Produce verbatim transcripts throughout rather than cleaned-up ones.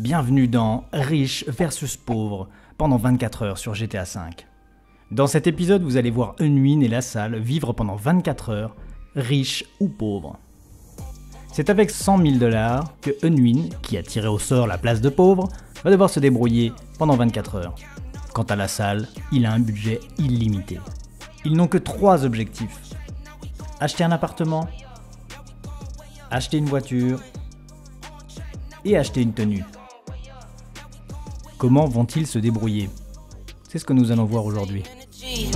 Bienvenue dans Riche versus Pauvre pendant vingt-quatre heures sur G T A cinq. Dans cet épisode, vous allez voir Unwin et LaSalle vivre pendant vingt-quatre heures, riches ou pauvres. C'est avec cent mille dollars que Unwin, qui a tiré au sort la place de pauvre, va devoir se débrouiller pendant vingt-quatre heures. Quant à LaSalle, il a un budget illimité. Ils n'ont que trois objectifs. Acheter un appartement, acheter une voiture et acheter une tenue. Comment vont-ils se débrouiller? C'est ce que nous allons voir aujourd'hui. Salut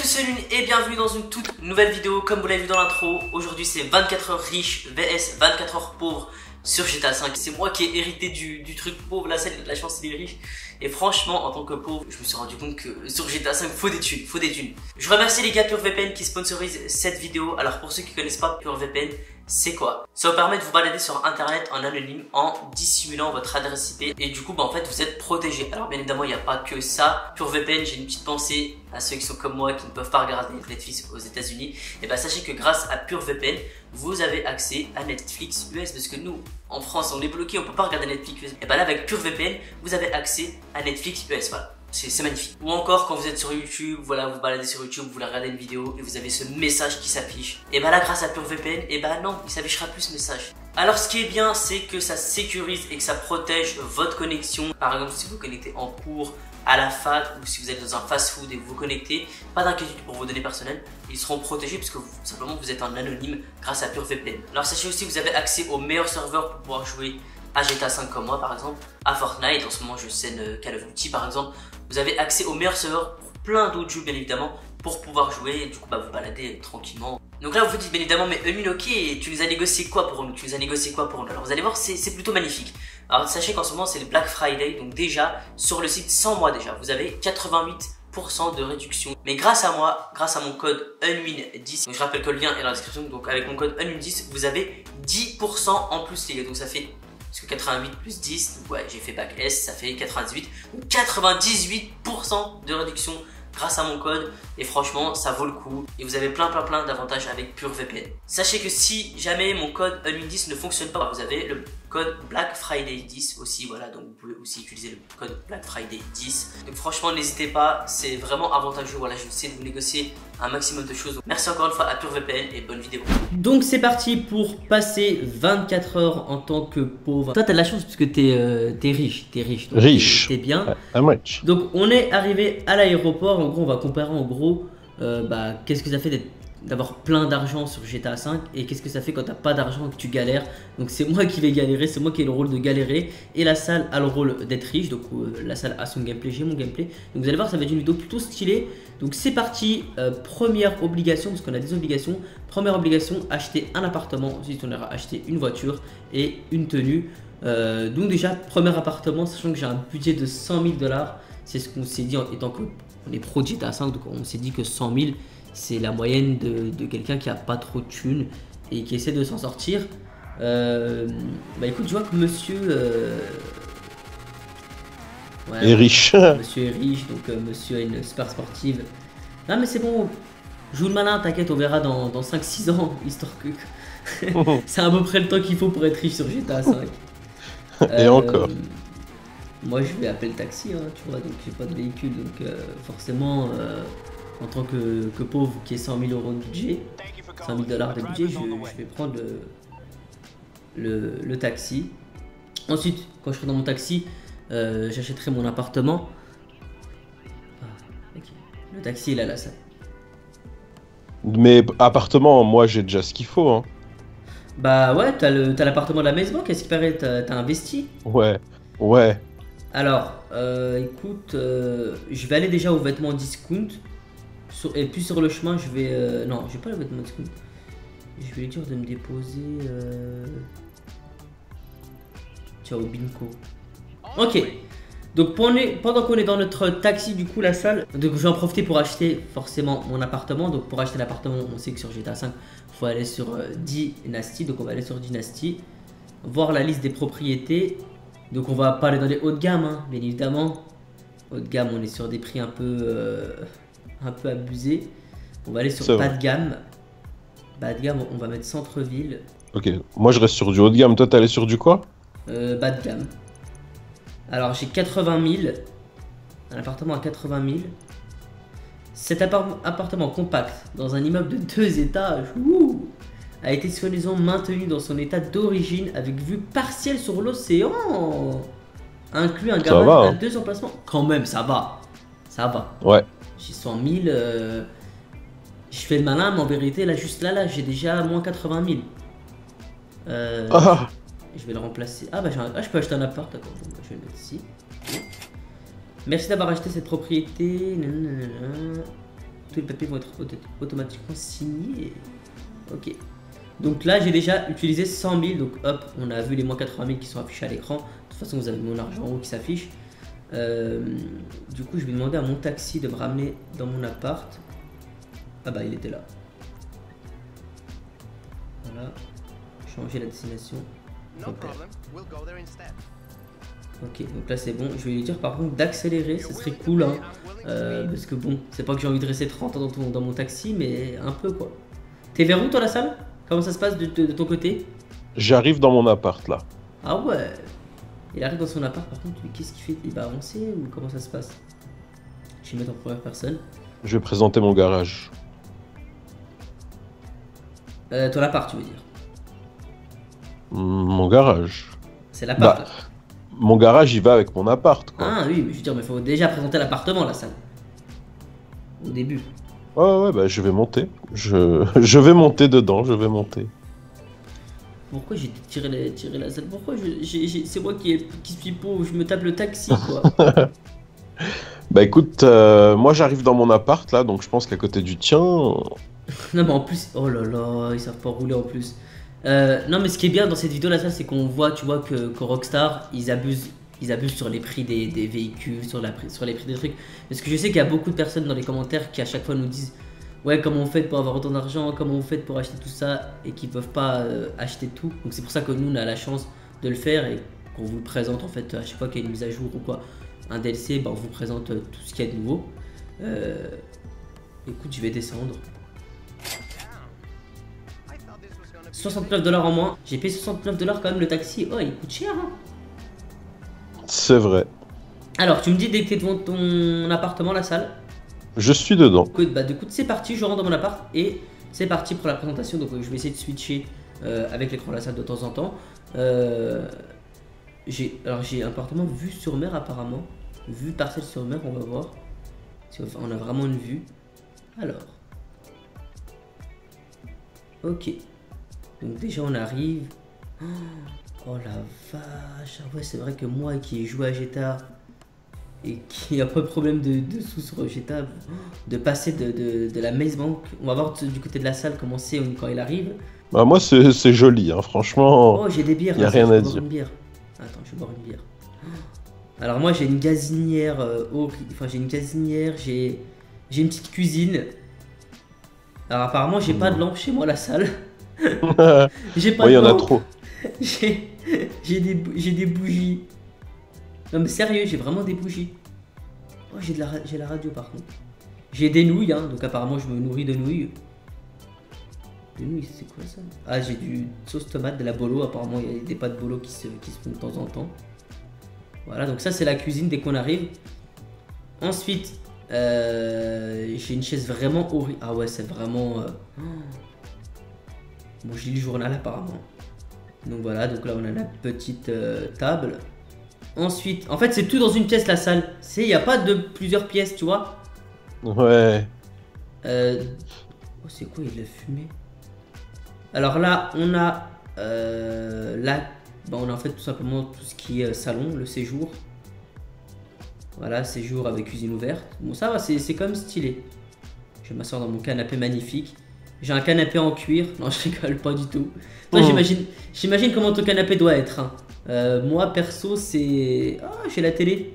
tous et bienvenue dans une toute nouvelle vidéo. Comme vous l'avez vu dans l'intro, aujourd'hui c'est vingt-quatre heures riches vs vingt-quatre heures pauvres sur G T A cinq. C'est moi qui ai hérité du, du truc pauvre, la scène, la chance il est riche. Et franchement, en tant que pauvre, je me suis rendu compte que sur G T A cinq, faut des thunes, faut des thunes. Je remercie les gars PureVPN qui sponsorisent cette vidéo. Alors pour ceux qui connaissent pas PureVPN, c'est quoi? Ça vous permet de vous balader sur internet en anonyme en dissimulant votre adresse I P et du coup bah en fait vous êtes protégé. Alors bien évidemment il n'y a pas que ça. PureVPN, j'ai une petite pensée à ceux qui sont comme moi qui ne peuvent pas regarder Netflix aux États-Unis. Et bah sachez que grâce à PureVPN vous avez accès à Netflix U S, parce que nous en France on est bloqué, on peut pas regarder Netflix U S. Et bah là avec PureVPN vous avez accès à Netflix U S, voilà. C'est magnifique. Ou encore quand vous êtes sur YouTube, voilà, vous baladez sur YouTube, vous regardez une vidéo et vous avez ce message qui s'affiche. Et bah là grâce à PureVPN, et bah non, il s'affichera plus ce message. Alors ce qui est bien, c'est que ça sécurise et que ça protège votre connexion. Par exemple, si vous connectez en cours, à la fac, ou si vous êtes dans un fast-food et vous vous connectez, pas d'inquiétude pour vos données personnelles, ils seront protégés puisque vous, simplement vous êtes en anonyme grâce à PureVPN. Alors sachez aussi que vous avez accès aux meilleurs serveurs pour pouvoir jouer à G T A cinq comme moi par exemple, à Fortnite, en ce moment je scène Call of Duty par exemple. Vous avez accès aux meilleurs serveurs pour plein d'autres jeux bien évidemment, pour pouvoir jouer et du coup bah, vous balader tranquillement. Donc là vous vous dites bien évidemment, mais Unwin, ok, tu nous as négocié quoi pour nous, tu nous as négocié quoi pour nous? Alors vous allez voir, c'est plutôt magnifique. Alors sachez qu'en ce moment c'est le Black Friday, donc déjà sur le site sans moi déjà vous avez quatre-vingt-huit pour cent de réduction. Mais grâce à moi, grâce à mon code Unwin dix, donc je rappelle que le lien est dans la description, donc avec mon code Unwin dix vous avez dix pour cent en plus les gars, donc ça fait... Parce que quatre-vingt-huit plus dix, donc ouais, j'ai fait bac S, ça fait quatre-vingt-dix-huit, donc quatre-vingt-dix-huit pour cent de réduction grâce à mon code. Et franchement, ça vaut le coup. Et vous avez plein plein plein d'avantages avec PureVPN. Sachez que si jamais mon code Unwin dix ne fonctionne pas, vous avez le code Black Friday dix aussi, voilà, donc vous pouvez aussi utiliser le code Black Friday dix. Donc franchement, n'hésitez pas, c'est vraiment avantageux. Voilà, je vais essayer de vous négocier un maximum de choses. Donc, merci encore une fois à PureVPN et bonne vidéo. Donc c'est parti pour passer vingt-quatre heures en tant que pauvre. Toi, t'as de la chance parce que t'es euh, riche, t'es riche, donc riche. T'es bien. Uh, donc on est arrivé à l'aéroport. En gros, on va comparer en gros, euh, bah, qu'est-ce que ça fait d'être d'avoir plein d'argent sur G T A cinq et qu'est-ce que ça fait quand t'as pas d'argent et que tu galères. Donc c'est moi qui vais galérer, c'est moi qui ai le rôle de galérer et LaSalle a le rôle d'être riche. Donc euh, LaSalle a son gameplay, j'ai mon gameplay, donc vous allez voir ça va être une vidéo plutôt stylée. Donc c'est parti, euh, première obligation, parce qu'on a des obligations. Première obligation, acheter un appartement, ensuite on aura acheté une voiture et une tenue. euh, donc déjà premier appartement, sachant que j'ai un budget de cent mille dollars, c'est ce qu'on s'est dit en étant que on est pro G T A cinq, donc on s'est dit que cent mille c'est la moyenne de, de quelqu'un qui a pas trop de thunes et qui essaie de s'en sortir. Euh, bah écoute, je vois que monsieur euh... ouais, est riche. Monsieur est riche, donc euh, monsieur a une super sportive. Non mais c'est bon, joue le malin, t'inquiète, on verra dans, dans cinq six ans, histoire que... c'est à peu près le temps qu'il faut pour être riche sur G T A cinq. Et euh, encore. Moi je vais appeler le taxi, hein, tu vois, donc j'ai pas de véhicule, donc euh, forcément... Euh... En tant que, que pauvre qui est cent mille euros de budget, cent mille dollars de budget, je, je vais prendre le, le, le taxi. Ensuite, quand je serai dans mon taxi, euh, j'achèterai mon appartement. Ah, okay. Le taxi, il a la salle. Mais appartement, moi j'ai déjà ce qu'il faut. Hein. Bah ouais, t'as l'appartement de la maison, qu'est-ce qui paraît, t'as investi. Ouais, ouais. Alors, euh, écoute, euh, je vais aller déjà aux vêtements discount. Sur, et puis sur le chemin, je vais... Euh, non, je vais pas le mettre mon discount. Je vais lui dire de me déposer... Euh... Tiens, au Binko. Ok. Donc pendant qu'on est dans notre taxi, du coup, LaSalle... Donc je vais en profiter pour acheter forcément mon appartement. Donc pour acheter l'appartement, on sait que sur G T A cinq, il faut aller sur euh, Dynasty. Donc on va aller sur Dynasty. Voir la liste des propriétés. Donc on va pas aller dans les hauts de gamme, hein, bien évidemment. Haut de gamme, on est sur des prix un peu... Euh... un peu abusé. On va aller sur bas de gamme. Bas de gamme, on va mettre centre-ville. Ok, moi je reste sur du haut de gamme, toi t'es allé sur du quoi? Euh, bas de gamme. Alors j'ai quatre-vingt mille, un appartement à quatre-vingt mille. Cet appartement compact dans un immeuble de deux étages ouh, a été soi-disant maintenu dans son état d'origine avec vue partielle sur l'océan, inclus un garage va, hein. à deux emplacements. Quand même, ça va, ça va. Ouais. J'ai cent mille, euh... je fais le malin, mais en vérité, là, juste là, là, j'ai déjà moins quatre-vingt mille. Euh... Ah. Je vais le remplacer. Ah bah un... ah, je peux acheter un appart, d'accord. Donc je vais le mettre ici. Merci d'avoir acheté cette propriété. Nanana. Tous les papiers vont être auto automatiquement signés. Ok. Donc là, j'ai déjà utilisé cent mille. Donc hop, on a vu les moins quatre-vingt mille qui sont affichés à l'écran. De toute façon, vous avez mon argent en haut qui s'affiche. Euh, du coup, je vais demander à mon taxi de me ramener dans mon appart. Ah bah, il était là. Voilà. Changer la destination. Ok, donc là c'est bon. Je vais lui dire par contre d'accélérer, ce serait cool hein. euh, Parce que bon, c'est pas que j'ai envie de rester trente ans dans, dans mon taxi, mais un peu quoi. T'es vers où toi, la salle? Comment ça se passe de, de, de ton côté? J'arrive dans mon appart là. Ah ouais. Il arrive dans son appart par contre, qu'est-ce qu'il fait? Il va avancer ou comment ça se passe? Je vais mettre en première personne. Je vais présenter mon garage. Euh, ton appart tu veux dire? Mon garage. C'est l'appart bah, mon garage il va avec mon appart quoi. Ah oui, mais je veux dire, mais faut déjà présenter l'appartement la salle. Au début. Ouais oh, ouais bah je vais monter. Je, je vais monter dedans, je vais monter. Pourquoi j'ai tiré, les... tiré la salle? Pourquoi je... c'est moi qui, ai... qui suis pauvre, je me tape le taxi quoi. Bah écoute, euh, moi j'arrive dans mon appart là, donc je pense qu'à côté du tien. Non mais en plus, oh là là, ils savent pas rouler en plus. Euh, non mais ce qui est bien dans cette vidéo là, c'est qu'on voit, tu vois, que, que Rockstar, ils abusent, ils abusent sur les prix des, des véhicules, sur, la, sur les prix des trucs. Parce que je sais qu'il y a beaucoup de personnes dans les commentaires qui à chaque fois nous disent, ouais, comment on fait pour avoir autant d'argent, comment on fait pour acheter tout ça, et qui peuvent pas euh, acheter tout. Donc c'est pour ça que nous, on a la chance de le faire et qu'on vous le présente en fait à chaque fois qu'il y a une mise à jour ou quoi, un D L C, bah, on vous présente euh, tout ce qu'il y a de nouveau. Euh, écoute, je vais descendre. soixante-neuf dollars en moins. J'ai payé soixante-neuf dollars quand même le taxi. Oh, il coûte cher, hein. C'est vrai. Alors, tu me dis dès que t'es devant ton appartement, la salle. Je suis dedans. Bah, du coup, c'est parti. Je rentre dans mon appart et c'est parti pour la présentation. Donc, je vais essayer de switcher euh, avec l'écran de la salle de temps en temps. Euh, j'ai, alors, j'ai un appartement vue sur mer, apparemment. Vue parcelle sur mer, on va voir. On a vraiment une vue. Alors. Ok. Donc déjà on arrive. Oh la vache. Ouais, c'est vrai que moi qui ai joué à G T A et qui a pas de problème de, de sous sur G T A, de passer de, de, de la maze bank. On va voir du côté de la salle comment c'est quand il arrive. Bah moi c'est joli hein, franchement. Oh j'ai des bières. Il n'y a hein, rien à dire. Bière. Attends, je vais boire une bière. Alors moi j'ai une gazinière euh, au... Enfin j'ai une gazinière, j'ai une petite cuisine. Alors apparemment j'ai mmh. pas de lampe chez moi la salle. J'ai pas ouais, de y en a trop. J'ai des, des bougies. Non mais sérieux, j'ai vraiment des bougies. Oh, j'ai de la, la radio par contre. J'ai des nouilles, hein, donc apparemment je me nourris de nouilles. De nouilles, c'est quoi ça? Ah, j'ai du sauce tomate, de la bolo, apparemment il y a des pâtes bolo qui se, qui se font de temps en temps. Voilà, donc ça c'est la cuisine dès qu'on arrive. Ensuite, euh, j'ai une chaise vraiment horrible. Ah ouais, c'est vraiment... Euh... Bon, je lis le journal apparemment. Donc voilà, donc là on a la petite euh, table. Ensuite, en fait c'est tout dans une pièce la salle. Il n'y a pas de plusieurs pièces, tu vois. Ouais. Euh... Oh, c'est quoi, il a fumé. Alors là, on a... Euh, là, bah, on a en fait tout simplement tout ce qui est salon, le séjour. Voilà, séjour avec cuisine ouverte. Bon, ça va, c'est quand même stylé. Je vais m'asseoir dans mon canapé magnifique. J'ai un canapé en cuir. Non, je rigole pas du tout. Toi, j'imagine, j'imagine comment ton canapé doit être. Hein. Euh, moi, perso, c'est... Ah, j'ai la télé.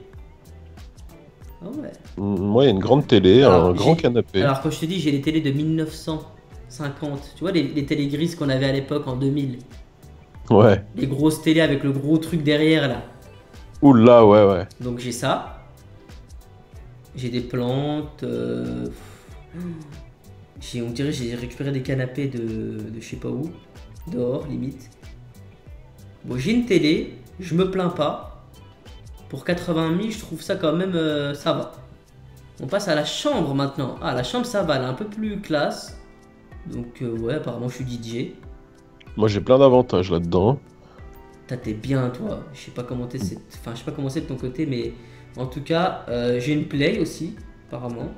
Ah ouais. Moi, il y a une grande télé, alors, un grand canapé. Alors, quand je te dis, j'ai les télés de mille neuf cent cinquante. Tu vois, les, les télés grises qu'on avait à l'époque en deux mille. Ouais. Les grosses télés avec le gros truc derrière, là. Oula, ouais, ouais. Donc, j'ai ça. J'ai des plantes... Euh... On dirait j'ai récupéré des canapés de, de je sais pas où. dehors limite. Bon, j'ai une télé, je me plains pas. Pour quatre-vingt mille, je trouve ça quand même, euh, ça va. On passe à la chambre maintenant. Ah, la chambre, ça va, elle est un peu plus classe. Donc, euh, ouais, apparemment, je suis D J. Moi, j'ai plein d'avantages là-dedans. T'as, t'es bien, toi. Je sais pas comment t'es, enfin, je sais pas comment c'est de ton côté, mais en tout cas, euh, j'ai une play aussi, apparemment.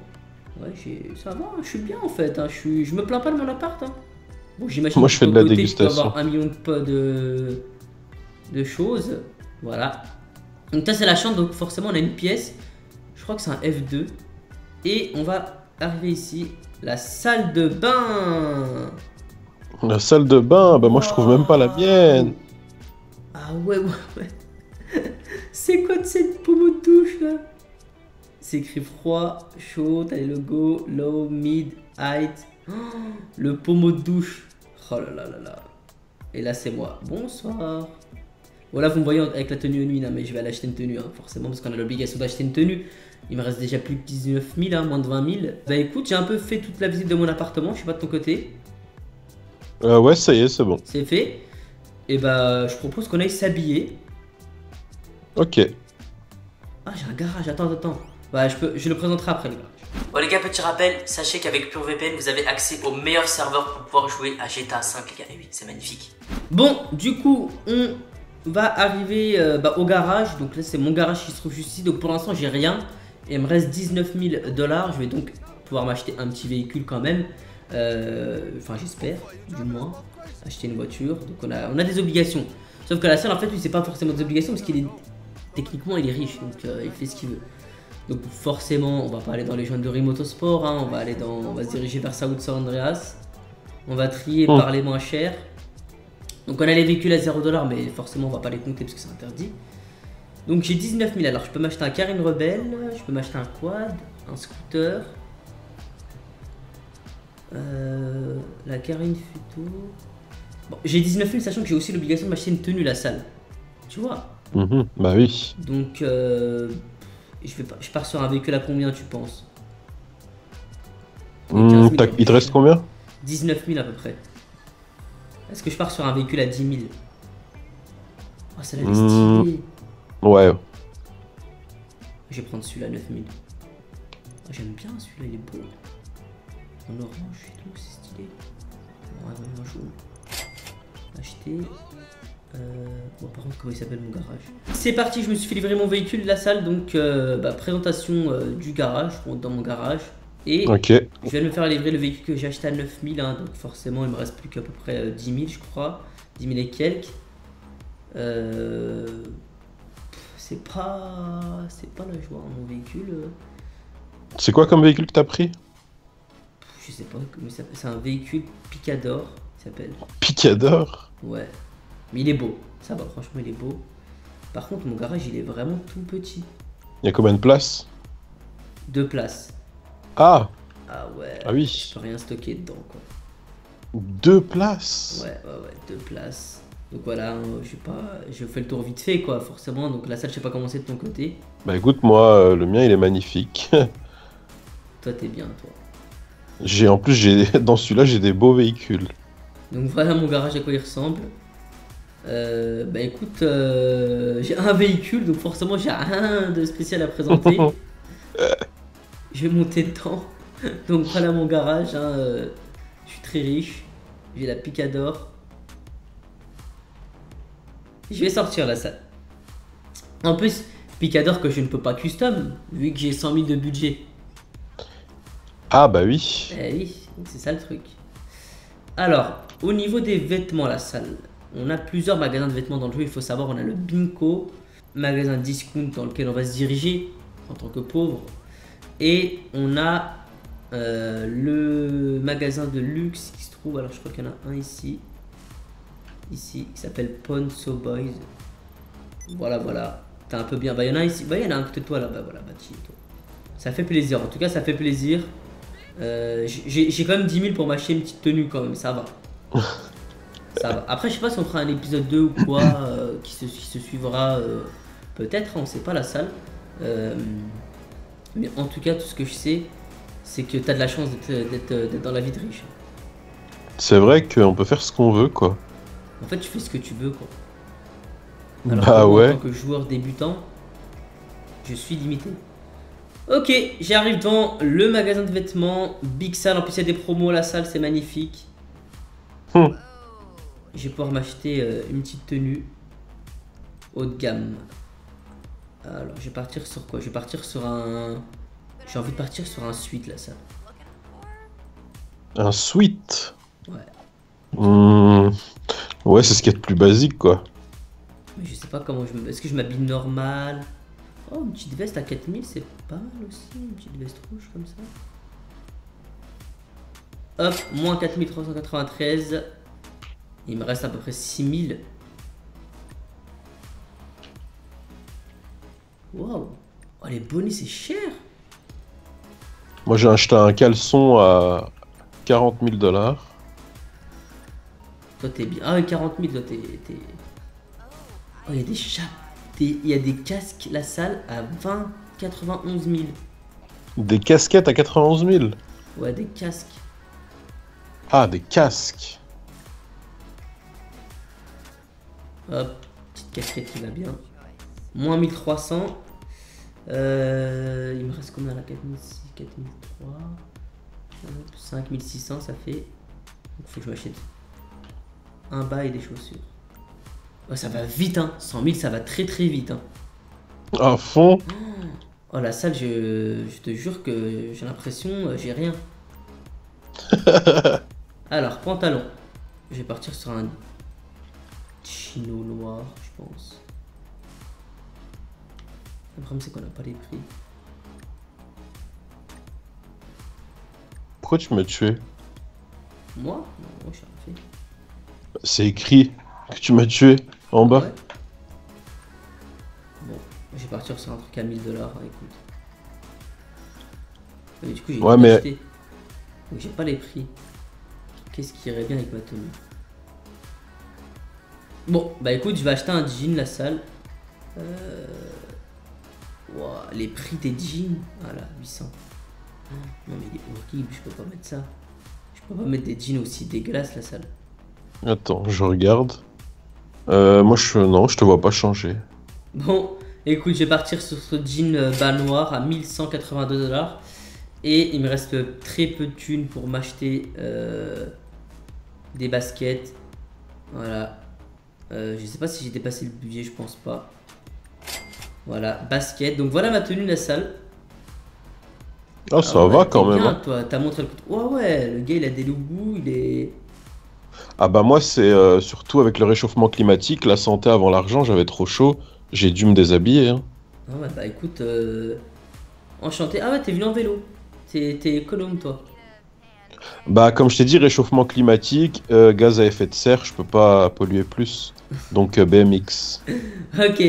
Ouais, j'ai... ça va, je suis bien en fait. Hein. Je, suis... je me plains pas de mon appart. Hein. Bon, j'imagine que je fais de la dégustation. Je peux avoir un million de... de... de choses. Voilà. Donc, ça, c'est la chambre, donc forcément, on a une pièce. Je crois que c'est un F deux. Et on va arriver ici, la salle de bain. La salle de bain, bah moi, oh. Je trouve même pas la mienne. Ah ouais, ouais, ouais. C'est quoi de cette pommeau de douche là? C'est écrit froid, chaud, t'as les logos, low, mid, height. Oh, le pommeau de douche. Oh là là là là. Et là, c'est moi. Bonsoir. Voilà, vous me voyez avec la tenue nuit, non, mais je vais aller acheter une tenue, hein, forcément, parce qu'on a l'obligation d'acheter une tenue. Il me reste déjà plus que dix-neuf mille, hein, moins de vingt mille. Bah écoute, j'ai un peu fait toute la visite de mon appartement, je sais pas de ton côté. Euh, ouais, ça y est, c'est bon. C'est fait. Et bah, je propose qu'on aille s'habiller. Ok. Ah, j'ai un garage, attends, attends. Bah, je, peux, je le présenterai après, les gars. Bon, les gars, petit rappel, sachez qu'avec PureVPN, vous avez accès au meilleur serveur pour pouvoir jouer à G T A cinq, les gars. Et oui, c'est magnifique. Bon, du coup, on va arriver euh, bah, au garage. Donc là, c'est mon garage qui se trouve juste ici. Donc pour l'instant, j'ai rien. Et il me reste dix-neuf mille dollars. Je vais donc pouvoir m'acheter un petit véhicule quand même. Enfin, euh, j'espère, du moins. Acheter une voiture. Donc on a, on a des obligations. Sauf que la salle, en fait, lui, c'est pas forcément des obligations parce qu'il est. Techniquement, il est riche. Donc euh, il fait ce qu'il veut. Donc forcément, on va pas aller dans les joints de Rimotosport, hein, on va aller dans, on va se diriger vers South Andreas. On va trier oh. par les moins chers. Donc on a les véhicules à zéro dollar, mais forcément on va pas les compter parce que c'est interdit. Donc j'ai dix-neuf mille, alors je peux m'acheter un Karine Rebelle, je peux m'acheter un quad, un scooter. Euh, la Karine Futo. Bon, j'ai dix-neuf mille, sachant que j'ai aussi l'obligation de m'acheter une tenue la salle. Tu vois? Mmh, bah oui. Donc... Euh... Je, vais pas, je pars sur un véhicule à combien tu penses? mmh, Il te reste combien? dix-neuf mille à peu près. Est-ce que je pars sur un véhicule à dix mille? Oh, ça l'a mmh. stylé. Ouais. Je vais prendre celui-là à neuf mille. Oh, j'aime bien celui-là, il est beau. En orange et tout, c'est stylé. Bon, vraiment jaune. Acheter. Euh, bon, par contre, comment il s'appelle mon garage? C'est parti, je me suis fait livrer mon véhicule de la salle. Donc euh, bah, présentation euh, du garage. Je rentre dans mon garage. Et okay. je viens de me faire livrer le véhicule que j'ai acheté à neuf mille, hein. Donc forcément il me reste plus qu'à peu près euh, dix mille, je crois, dix mille et quelques. euh... C'est pas... C'est pas la joie, hein, mon véhicule. C'est quoi comme véhicule que t'as pris? Je sais pas, c'est un véhicule Picador, il s'appelle. Picador? Ouais. Mais il est beau, ça va, franchement il est beau. Par contre mon garage il est vraiment tout petit. Il y a combien de places? Deux places. Ah. Ah ouais, ah oui. Je peux rien stocker dedans quoi. Deux places? Ouais, ouais, ouais, deux places. Donc voilà, je sais pas, je fais le tour vite fait quoi, forcément. Donc la salle, je sais pas comment c'est de ton côté. Bah écoute, moi le mien il est magnifique. Toi t'es bien, toi. J'ai en plus, j'ai dans celui-là j'ai des beaux véhicules. Donc voilà mon garage à quoi il ressemble. Euh, bah écoute, euh, j'ai un véhicule, donc forcément j'ai rien de spécial à présenter. Je vais monter dedans. Donc voilà mon garage, hein, euh, je suis très riche. J'ai la Picador. Je vais sortir la salle. En plus, Picador que je ne peux pas custom, vu que j'ai cent mille de budget. Ah bah oui. Eh oui, c'est ça le truc. Alors, au niveau des vêtements, la salle. On a plusieurs magasins de vêtements dans le jeu, il faut savoir, on a le Binko, magasin discount dans lequel on va se diriger en tant que pauvre. Et on a euh, le magasin de luxe qui se trouve, alors je crois qu'il y en a un ici, ici, qui s'appelle Ponceau Boys. Voilà, voilà, t'es un peu bien, bah il y en a un ici, bah il y en a un côté de toi là, bah voilà, bah tiens, toi. Ça fait plaisir, en tout cas ça fait plaisir. Euh, j'ai quand même dix mille pour m'acheter une petite tenue quand même, ça va. Ça va. Après, je sais pas si on fera un épisode deux ou quoi euh, qui, se, qui se suivra euh, peut-être, on sait pas la salle. Euh, mais en tout cas, tout ce que je sais, c'est que t'as de la chance d'être dans la vie de riche. C'est vrai qu'on peut faire ce qu'on veut, quoi. En fait, tu fais ce que tu veux, quoi. Alors, bah que moi, ouais. En tant que joueur débutant, je suis limité. Ok, j'arrive dans le magasin de vêtements. Big Salle, en plus il y a des promos, LaSalle, c'est magnifique. Hmm. Je vais pouvoir m'acheter euh, une petite tenue haut de gamme. Alors, je vais partir sur quoi? Je vais partir sur un... J'ai envie de partir sur un suite, LaSalle. Un suite? Ouais. Mmh. Ouais, c'est ce qu'il y a de plus basique, quoi. Mais je sais pas comment je me... Est-ce que je m'habille normal? Oh, une petite veste à quatre mille, c'est pas mal aussi. Une petite veste rouge comme ça. Hop, moins quatre mille trois cent quatre-vingt-treize. Il me reste à peu près six mille. Wow. Oh, les bonnets, c'est cher. Moi, j'ai acheté un caleçon à quarante mille dollars. Toi, t'es bien. Ah, quarante mille, toi, t'es... Oh, il y a des chats. Il y a des casques, LaSalle, à vingt, quatre-vingt-onze mille. Des casquettes à quatre-vingt-onze mille? Ouais, des casques. Ah, des casques. Hop, petite casquette qui va bien. Moins mille trois cents. Euh, il me reste combien là? quatre mille six cents, quatre mille trois cents, cinq mille six cents, ça fait... Donc, faut que je m'achète un bas et des chaussures. Oh, ça va vite, hein. cent mille, ça va très très vite, hein. À fond. Oh, LaSalle, je, je te jure que j'ai l'impression euh, j'ai rien. Alors, pantalon. Je vais partir sur un chino noir, je pense. Le problème, c'est qu'on n'a pas les prix. Pourquoi tu m'as tué? Moi? Non, moi, je suis un fait. C'est écrit que tu m'as tué en bas. Ouais. Bon, je vais partir sur un truc à mille dollars, hein, écoute. Mais du coup, j'ai ouais, mais... acheté. Donc, j'ai pas les prix. Qu'est-ce qui irait bien avec ma tenue? Bon, bah écoute, je vais acheter un jean, LaSalle. Euh... Wow, les prix des jeans. Voilà, huit cents. Non, mais il est horrible, je peux pas mettre ça. Je peux pas mettre des jeans aussi dégueulasses, LaSalle. Attends, je regarde. Euh, moi, je non, je te vois pas changer. Bon, écoute, je vais partir sur ce jean bas noir à mille cent quatre-vingt-deux dollars. Et il me reste très peu de thunes pour m'acheter euh, des baskets. Voilà. Euh, je sais pas si j'ai dépassé le budget, je pense pas. Voilà, basket. Donc voilà ma tenue, LaSalle. Ah, ça va quand même. Bien, toi, t'as montré le coup. Ouais, ouais, le gars, il a des loups, il est... Ah bah moi c'est euh, surtout avec le réchauffement climatique, la santé avant l'argent, j'avais trop chaud, j'ai dû me déshabiller. Hein. Ah ouais, bah écoute, euh... enchanté. Ah ouais, t'es venu en vélo, t'es économe toi. Bah comme je t'ai dit, réchauffement climatique, euh, gaz à effet de serre, je peux pas polluer plus, donc euh, B M X. Ok,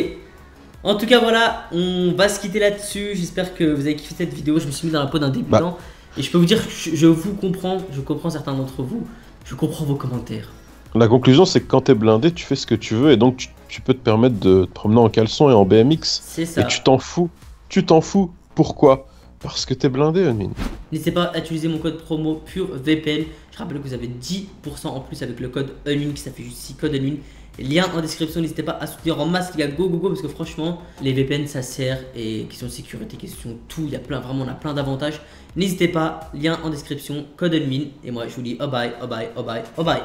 en tout cas voilà, on va se quitter là-dessus, j'espère que vous avez kiffé cette vidéo, je me suis mis dans la peau d'un débutant, bah... et je peux vous dire que je, je vous comprends, je comprends certains d'entre vous. Je comprends vos commentaires. La conclusion, c'est que quand t'es blindé, tu fais ce que tu veux et donc tu, tu peux te permettre de te promener en caleçon et en B M X. C'est ça. Et tu t'en fous. Tu t'en fous. Pourquoi? Parce que t'es blindé, Unwin. N'hésitez pas à utiliser mon code promo PureVPN. Je rappelle que vous avez dix pour cent en plus avec le code Unwin, qui ça fait juste six codes Unwin. Lien en description. N'hésitez pas à soutenir en masse, les gars. Go, go, go. Parce que franchement, les V P N, ça sert. Et question de sécurité, question de tout. Il y a plein, vraiment, on a plein d'avantages. N'hésitez pas, lien en description, code Unwin. Et moi, je vous dis oh bye, oh bye, oh bye, oh bye.